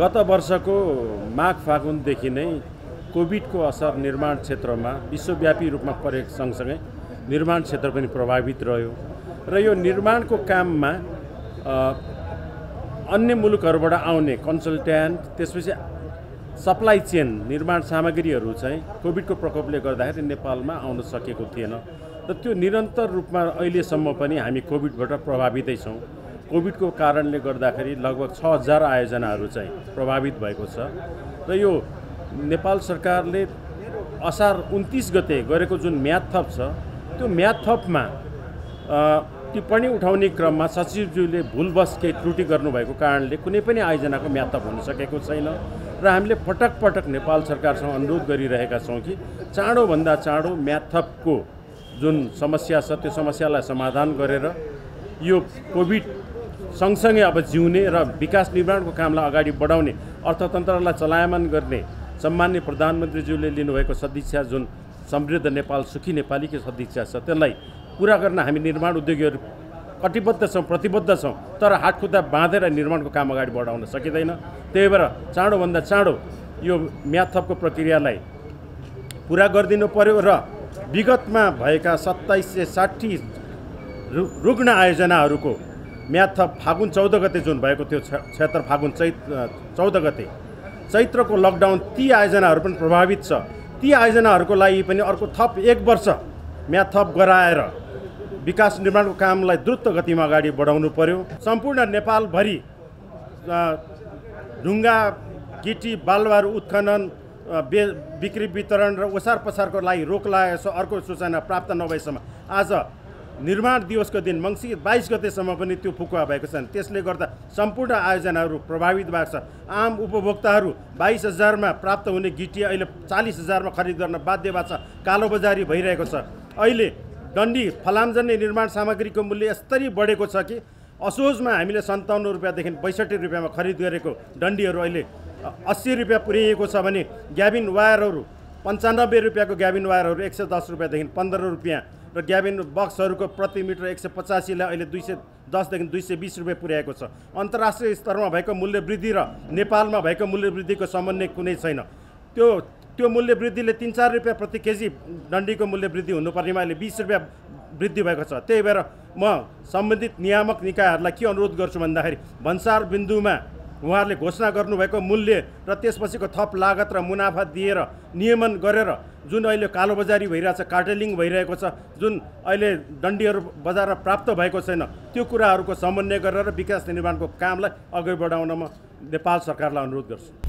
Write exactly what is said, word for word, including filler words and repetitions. गत वर्षको माघ फागुनदेखि नै कोभिडको असर निर्माण क्षेत्रमा विश्वव्यापी रूपमा परेको सँगसँगै निर्माण क्षेत्र पनि प्रभावित रह्यो र यो निर्माणको काममा अन्य मुलुकहरूबाट आउने कन्सल्ट्यान्ट त्यसपछि सप्लाई चेन निर्माण सामग्रीहरू चाहिँ कोभिडको प्रकोपले गर्दाखेरि नेपालमा आउन सकेको थिएन र त्यो निरन्तर रूपमा अहिलेसम्म पनि हामी कोभिडबाट प्रभावितै छौं। कोभिडको कारणले गर्दाखेरि लगभग छ हजार आयोजनाहरू चाहिँ प्रभावित भएको छ र यो नेपाल सरकारले असार उन्तीस गते गरेको जुन म्याद थप छ त्यो म्याद थपमा टिप्पणी उठाउने क्रममा सचिवज्यूले भूलवश केही त्रुटि गर्नुभएको कारणले कुनै पनि आयोजनाको म्याद थप हुन सकेको छैन र हामीले पटक पटक नेपाल सरकारसँग अनुरोध गरिरहेका छौं कि चाँडोभन्दा चाँडो म्याद थपको जुन समस्या छ त्यो समस्यालाई समाधान गरेर यो कोभिड सँगसँगै अब जिउने र विकास निर्माणको कामलाई अगाडि बढाउने अर्थतन्त्रलाई चलायमान गर्ने सम्माननीय प्रधानमन्त्रीज्यूले लिनुभएको सदिच्छा जुन समृद्ध नेपाल सुखी नेपालीको सदिच्छा छ त्यसलाई पूरा गर्न हामी निर्माण उद्योगीहरू कटिबद्ध छौँ, प्रतिबद्ध छौँ, तर हात खुट्टा बाँधेर निर्माणको काम अगाडि बढाउन सकिँदैन। त्यही भएर चाँडोभन्दा चाँडो यो म्याद थपको प्रक्रियालाई पूरा गरिदिनु पर्यो र विगतमा भएका सत्ताईस सय साठी रुग्ण आयोजनाहरूको म्याद थप फागुन चौध गते जुन भएको थियो क्षेत्र फागुन चैत चौध गते चैत्रको लकडाउन ती आयोजनाहरू पनि प्रभावित छ। ती आयोजनाहरूको लागि पनि अर्को थप एक वर्ष म्याद थप गराएर विकास निर्माणको कामलाई द्रुत गतिमा अगाडि बढाउनु पर्यो। सम्पूर्ण नेपालभरि ढुङ्गा गिटी बालुवाहरू उत्खनन बे बिक्री वितरण र ओसार पसारको लागि रोक लागेको अर्को सूचना प्राप्त नभएसम्म आज निर्माण दिवसको दिन मङ्सिर बाईस गतेसम्म पनि त्यो फुकुवा भएको छन्। त्यसले गर्दा सम्पूर्ण आयोजनाहरू प्रभावित भएको छ। आम उपभोक्ताहरू बाईस हजारमा प्राप्त हुने गिटी अहिले चालीस हजारमा खरिद गर्न बाध्य भएको छ। कालोबजारी भइरहेको छ। अहिले डन्डी फलामजन्य निर्माण सामग्रीको मूल्य यसरी बढेको छ कि असोजमा हामीले सन्ताउन्न रुपियाँदेखि बैसठी रुपियाँमा खरिद गरेको डन्डीहरू अहिले अस्सी रुपियाँ पुर्याइएको छ भने ग्याबिन वायरहरू पन्चानब्बे रुपियाँको ग्याबिन वायरहरू एक सय दस रुपियाँदेखि पन्ध्र रुपियाँ र ग्याबिन बक्सहरूको प्रति मिटर एक सय पचासीलाई अहिले दुई सय दसदेखि दुई सय बिस रुपियाँ पुर्याएको छ। अन्तर्राष्ट्रिय स्तरमा भएको मूल्यवृद्धि र नेपालमा भएको मूल्यवृद्धिको समन्वय कुनै छैन। त्यो त्यो मूल्यवृद्धिले तीन चार रुपियाँ प्रति केजी डन्डीको मूल्यवृद्धि हुनुपर्नेमा अहिले बीस रुपियाँ वृद्धि भएको छ। त्यही भएर म सम्बन्धित नियामक निकायहरूलाई के अनुरोध गर्छु भन्दाखेरि भन्सार बिन्दुमा उहाँहरूले घोषणा गर्नुभएको मूल्य र त्यसपछिको थप लागत र मुनाफा दिएर नियमन गरेर जुन अहिले कालोबजारी भइरहेछ, कार्टेलिङ भइरहेको छ, जुन अहिले डन्डीहरू बजारमा प्राप्त भएको छैन, त्यो कुराहरूको समन्वय गरेर विकास निर्माणको कामलाई अगाडि बढाउन म नेपाल सरकारलाई अनुरोध गर्छु।